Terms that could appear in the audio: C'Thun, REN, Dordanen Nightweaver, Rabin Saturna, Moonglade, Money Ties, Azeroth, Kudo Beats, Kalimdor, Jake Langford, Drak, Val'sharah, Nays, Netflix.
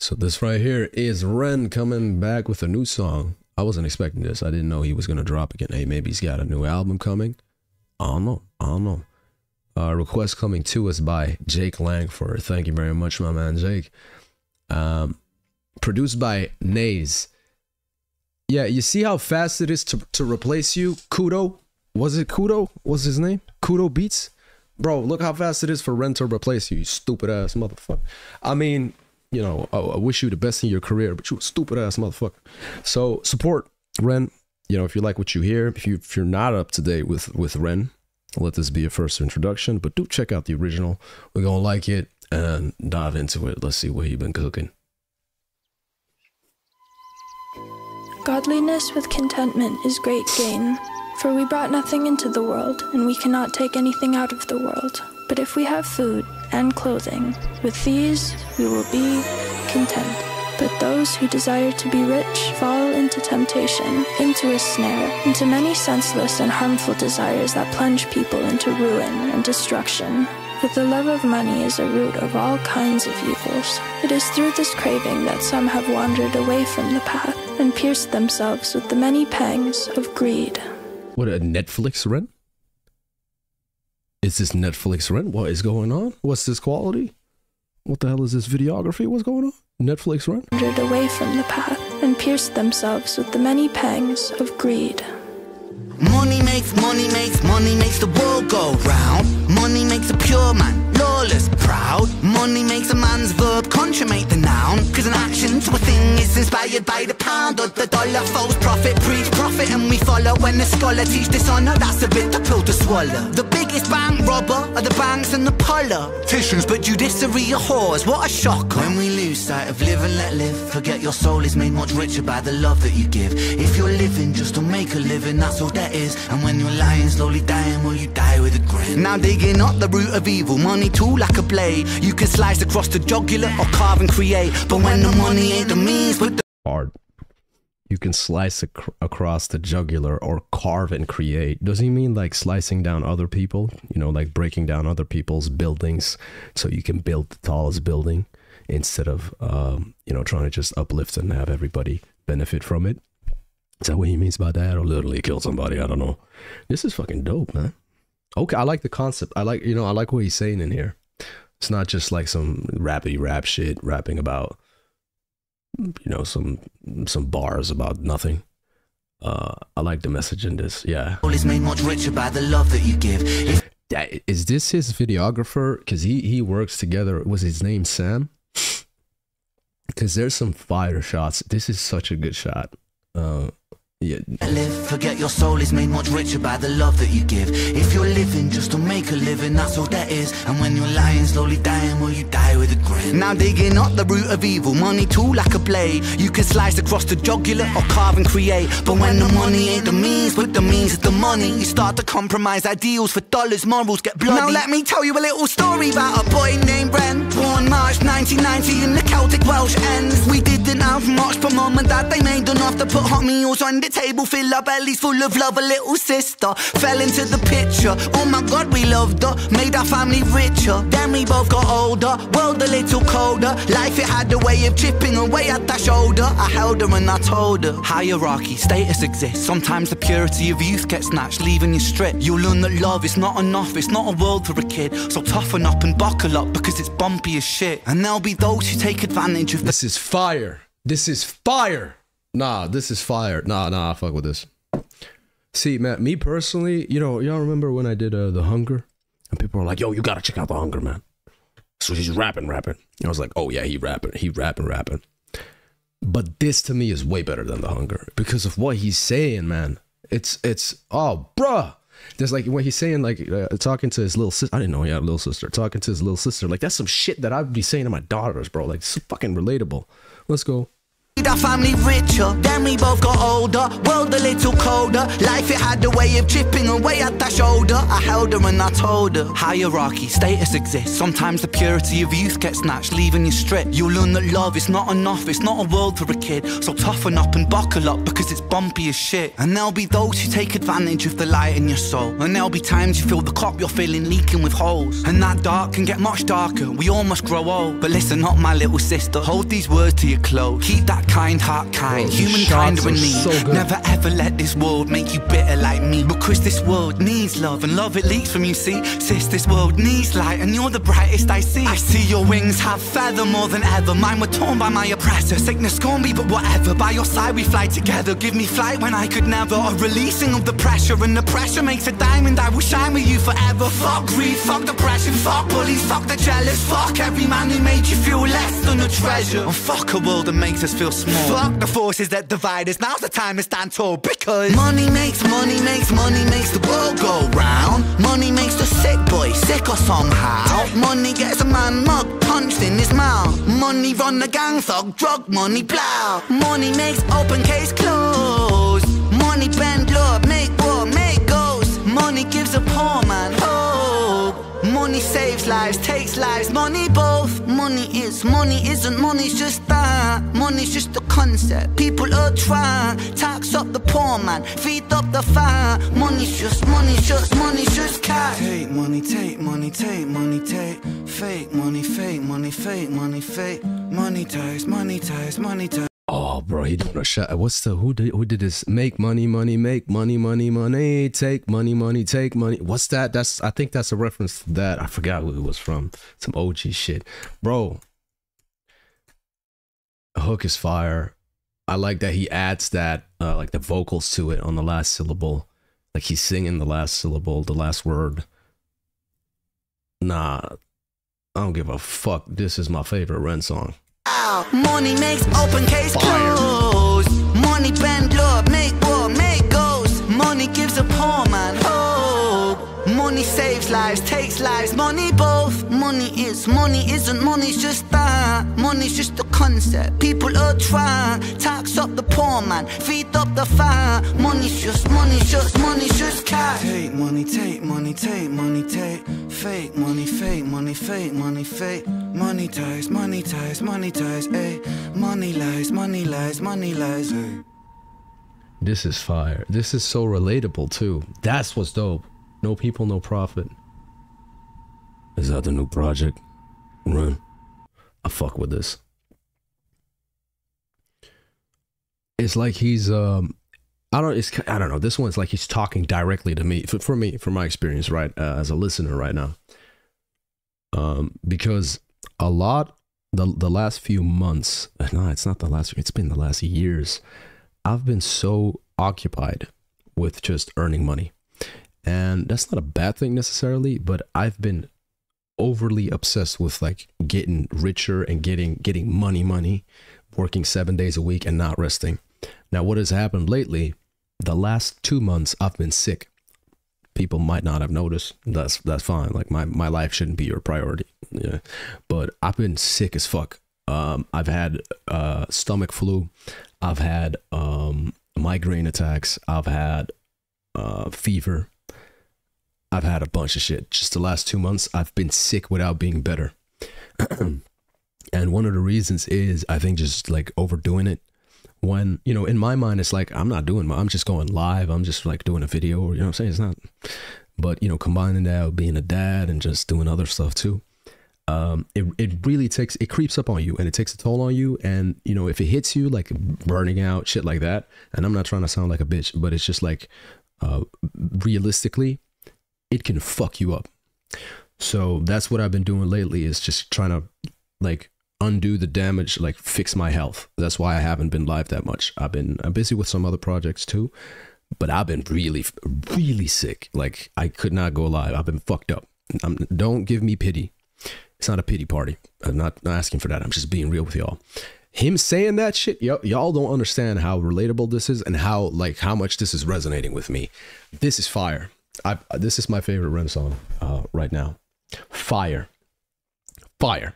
So this right here is Ren coming back with a new song. I wasn't expecting this. I didn't know he was going to drop again. Hey, maybe he's got a new album coming. I don't know. I don't know. Request coming to us by Jake Langford. Thank you very much, my man, Jake. Produced by Nays. Yeah, you see how fast it is to replace you? Kudo. Was it Kudo? What's his name? Kudo Beats? Bro, look how fast it is for Ren to replace you, you stupid-ass motherfucker. I mean, you know, I wish you the best in your career, but you a stupid-ass motherfucker. So, support Ren. You know, if you like what you hear, if you're not up to date with Ren, let this be your first introduction, but do check out the original. We're gonna like it and dive into it. Let's see what he's been cooking. Godliness with contentment is great gain, for we brought nothing into the world, and we cannot take anything out of the world. But if we have food and clothing, with these we will be content. But those who desire to be rich fall into temptation, into a snare, into many senseless and harmful desires that plunge people into ruin and destruction. But the love of money is a root of all kinds of evils. It is through this craving that some have wandered away from the path and pierced themselves with the many pangs of greed. What, a Netflix Ren? Is this Netflix Ren? What is going on? What's this quality? What the hell is this videography? What's going on? Netflix Ren? Wandered away from the path and pierced themselves with the many pangs of greed. Money makes, money makes, money makes the world go round. Money makes a pure man, lawless, proud. Money makes a man's verb consummate the noun. Cause an action to a thing is inspired by the pound or the dollar. False prophet, preach profit, and we follow. When the scholar teach dishonor, that's a bit the pill to swallow. The biggest bank robber are the banks and the politicians, but judiciary are whores, what a shocker. When we lose sight of live and let live, forget your soul is made much richer by the love that you give. If you're living just to make a living, that's all that is, and when you're lying, slowly dying, will you die with a grin? Now digging up the root of evil, money too like a blade. You can slice across the jugular or carve and create, but when the money ain't the means, but the hard. You can slice across the jugular or carve and create. Does he mean like slicing down other people? You know, like breaking down other people's buildings so you can build the tallest building instead of, you know, trying to just uplift and have everybody benefit from it. Is that what he means by that? Or literally kill somebody? I don't know. This is fucking dope, man. Okay, I like the concept. I like, you know, I like what he's saying in here. It's not just like some rappy rap shit rapping about, you know, some bars about nothing. I like the message in this. Yeah. Always made much richer by the love that you give. Is this his videographer? Because he works together. Was his name Sam? Because there's some fire shots. This is such a good shot. Yeah. Live, forget your soul is made much richer by the love that you give. If you're living just to make a living, that's all that is. And when you're lying, slowly dying, will you die with a grin? Now digging up the root of evil, money too like a blade. You can slice across the jugular or carve and create. But when the money ain't the means, but the means is the money, you start to compromise ideals for dollars, morals get bloody. Now let me tell you a little story about a boy named Ren. Born March 1990 in the Celtic Welsh ends. We didn't have much, but mum and dad they made enough to put hot meals on the table, fill our bellies full of love. A little sister fell into the picture. Oh my god, we loved her, made our family richer. Then we both got older, world a little colder. Life it had a way of chipping away at that shoulder. I held her and I told her hierarchy, status exists. Sometimes the purity of youth gets snatched, leaving you stripped. You'll learn that love is not enough, it's not a world for a kid. So toughen up and buckle up because it's bumpy as shit. And there'll be those who take advantage of this. Is fire. This is fire. Nah, this is fire. Nah, I fuck with this. See, man, me personally, you know, y'all remember when I did The Hunger? And people were like, yo, you gotta check out The Hunger, man. So he's rapping. And I was like, oh yeah, he rapping. But this to me is way better than The Hunger because of what he's saying, man. It's, oh, bruh. There's like, when he's saying, like, talking to his little sister. I didn't know he had a little sister. Talking to his little sister. Like, that's some shit that I'd be saying to my daughters, bro. Like, it's fucking relatable. Let's go. Our family richer, then we both got older. World a little colder. Life, it had a way of chipping away at that shoulder. I held her and I told her hierarchy, status exists. Sometimes the purity of youth gets snatched, leaving you stripped. You'll learn that love is not enough, it's not a world for a kid. So toughen up and buckle up, because it's bumpy as shit. And there'll be those who take advantage of the light in your soul. And there'll be times you feel the cup you're filling leaking with holes. And that dark can get much darker, we all must grow old. But listen up, my little sister, hold these words to your clothes. Keep that kind heart kind, humankind are in need. Never ever let this world make you bitter like me, because this world needs love, and love it leaks from you, see. Sis, this world needs light, and you're the brightest I see. I see your wings have feather more than ever. Mine were torn by my oppressor. Sickness scorned me, but whatever. By your side we fly together. Give me flight when I could never. A releasing of the pressure, and the pressure makes a diamond. I will shine with you forever. Fuck greed, fuck depression, fuck bullies, fuck the jealous. Fuck every man who made you feel less than a treasure. And fuck a world that makes us feel small. Fuck the forces that divide us, now's the time to stand tall. Because money makes the world go round. Money makes the sick boy sicker somehow. Money gets a man mugged, punched in his mouth. Money run the gang, thug, drug, money plow. Money makes open case close. Money bend law, make war, make goals. Money gives a poor man hope. Money saves lives, takes lives, money both. Money isn't, money's just that. Money's just a concept, people are trying. Tax up the poor man, feed up the fire. Money's just cash. Take money, take. Fake money, fake. Money ties, money ties. Oh, bro, he don't know shit. What's the, who did this? Make money, money, make money, money, money. Take money, money, take money. What's that? That's, I think that's a reference to that. I forgot who it was from. Some OG shit. Bro, hook is fire. I like that he adds that, like the vocals to it on the last syllable. Like he's singing the last syllable, the last word. Nah, I don't give a fuck. This is my favorite Ren song. Money makes open case close. Money bend law, make war, make goals. Money gives a poor man hope. Money saves lives, takes lives, money both. Money isn't, money's just that. Money's just a concept, people are trying. Tax up the poor man, feed up the fire. Money's just cash. Take money, take. Fake money, fake. Money ties, ayy. Money lies, ayy. This is fire. This is so relatable too. That's what's dope. No people, no profit. Is that the new project? Run. I fuck with this. It's like he's I don't know. This one's like he's talking directly to me. For me, from my experience, right, as a listener right now. Because a lot, the last few months, no, it's not the last, it's been the last years, I've been so occupied with just earning money. And that's not a bad thing necessarily, but I've been overly obsessed with like getting richer and getting money, working 7 days a week and not resting. Now, what has happened lately, the last 2 months, I've been sick. People might not have noticed. That's fine. Like my life shouldn't be your priority. Yeah. But I've been sick as fuck. I've had stomach flu. I've had migraine attacks. I've had fever. I've had a bunch of shit. Just the last 2 months, I've been sick without being better. And one of the reasons is, I think, just like overdoing it. When, you know, in my mind, it's like, I'm not doing my, I'm just going live. I'm just like doing a video, or, you know what I'm saying? It's not, but, you know, combining that with being a dad and just doing other stuff too. It really takes, it creeps up on you and it takes a toll on you. And, you know, if it hits you like burning out, shit like that, and I'm not trying to sound like a bitch, but it's just like, realistically, it can fuck you up. So that's what I've been doing lately, is just trying to like undo the damage, like fix my health. That's why I haven't been live that much. I'm busy with some other projects too, but I've been really sick. Like I could not go live. I've been fucked up. Don't give me pity. It's not a pity party. I'm not asking for that. I'm just being real with y'all. Him saying that shit, y'all don't understand how relatable this is and how like how much this is resonating with me. This is fire. This is my favorite Ren song right now. Fire.